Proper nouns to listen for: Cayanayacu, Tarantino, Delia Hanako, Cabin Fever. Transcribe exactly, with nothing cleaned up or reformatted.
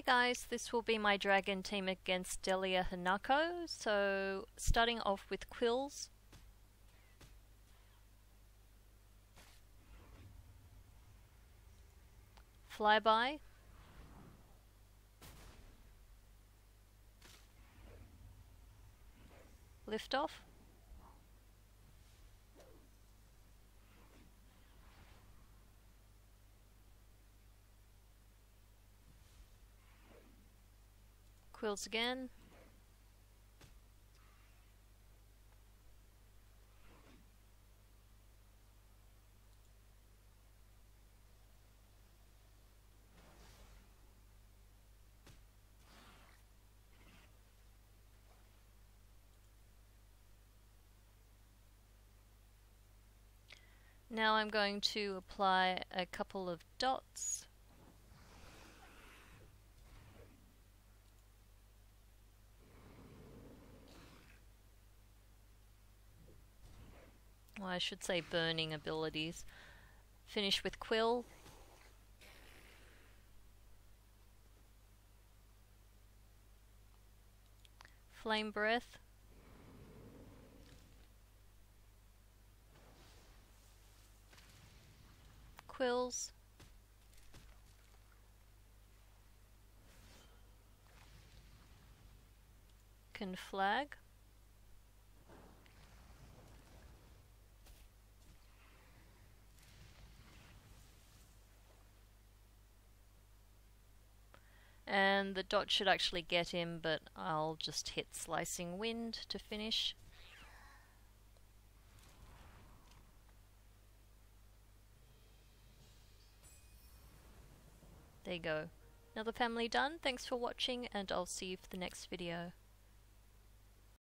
Hey guys, this will be my dragon team against Delia Hanako. So starting off with Quills. Flyby. Liftoff. Quills again. Now I'm going to apply a couple of dots. Well, I should say burning abilities. Finish with Quill. Flame Breath. Quills. Can flag. And the dot should actually get him, but I'll just hit Slicing Wind to finish. There you go. Another family done. Thanks for watching, and I'll see you for the next video.